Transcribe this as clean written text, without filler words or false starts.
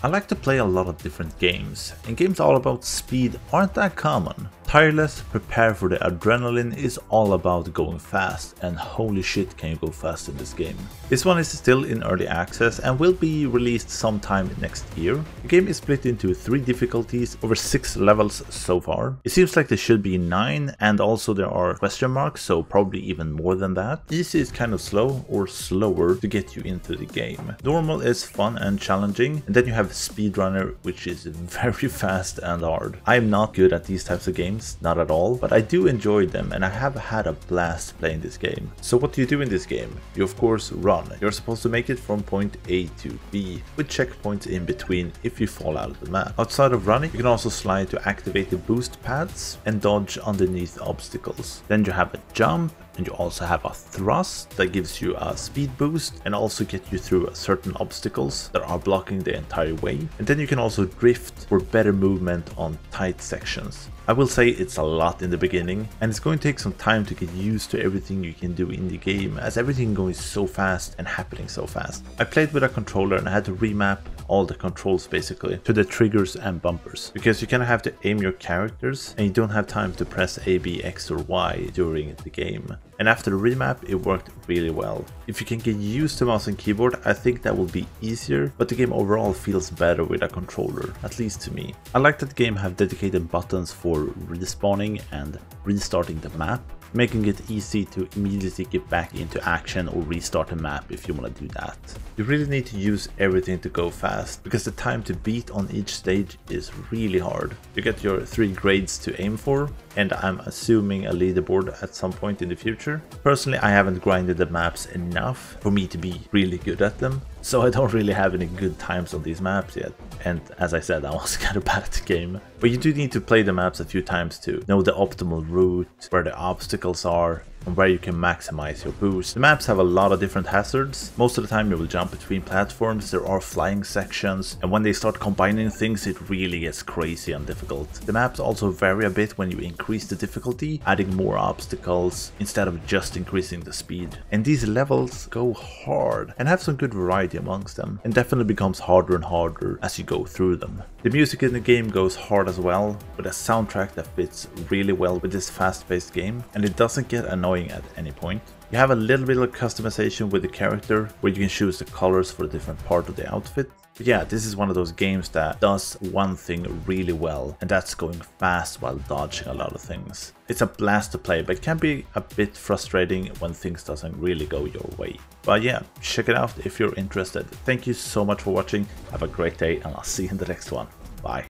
I like to play a lot of different games, and games all about speed aren't that common. Tireless, Prepare for the Adrenaline is all about going fast, and holy shit can you go fast in this game. This one is still in early access and will be released sometime next year. The game is split into 3 difficulties over 6 levels so far. It seems like there should be 9, and also there are question marks, so probably even more than that. Easy is kind of slow or slower to get you into the game. Normal is fun and challenging, and then you have Speedrunner, which is very fast and hard. I am not good at these types of games. Not at all, but I do enjoy them and I have had a blast playing this game. So what do you do in this game? You of course run. You're supposed to make it from point A to B, with checkpoints in between if you fall out of the map. Outside of running, you can also slide to activate the boost pads and dodge underneath obstacles. Then you have a jump, and you also have a thrust that gives you a speed boost and also get you through certain obstacles that are blocking the entire way. And then you can also drift for better movement on tight sections. I will say it's a lot in the beginning, and it's going to take some time to get used to everything you can do in the game, as everything goes so fast and happening so fast. I played with a controller and I had to remap all the controls basically to the triggers and bumpers, because you kind of have to aim your characters and you don't have time to press A, B, X or Y during the game. And after the remap, it worked really well. If you can get used to mouse and keyboard, I think that will be easier, but the game overall feels better with a controller, at least to me. I like that the game have dedicated buttons for respawning and restarting the map, making it easy to immediately get back into action or restart the map if you want to do that. You really need to use everything to go fast, because the time to beat on each stage is really hard. You get your 3 grades to aim for, and I'm assuming a leaderboard at some point in the future. Personally, I haven't grinded the maps enough for me to be really good at them, so I don't really have any good times on these maps yet. And as I said, I was kind of bad at the game. But you do need to play the maps a few times to know the optimal route, where the obstacles are, and where you can maximize your boost. The maps have a lot of different hazards. Most of the time you will jump between platforms, there are flying sections, and when they start combining things it really gets crazy and difficult. The maps also vary a bit when you increase the difficulty, adding more obstacles instead of just increasing the speed. And these levels go hard and have some good variety amongst them, and definitely becomes harder and harder as you go through them. The music in the game goes hard as well, with a soundtrack that fits really well with this fast-paced game, and it doesn't get annoying at any point. You have a little bit of customization with the character, where you can choose the colors for a different part of the outfit. But yeah, this is one of those games that does one thing really well, and that's going fast while dodging a lot of things. It's a blast to play, but can be a bit frustrating when things doesn't really go your way. But yeah, check it out if you're interested. Thank you so much for watching, have a great day, and I'll see you in the next one. Bye.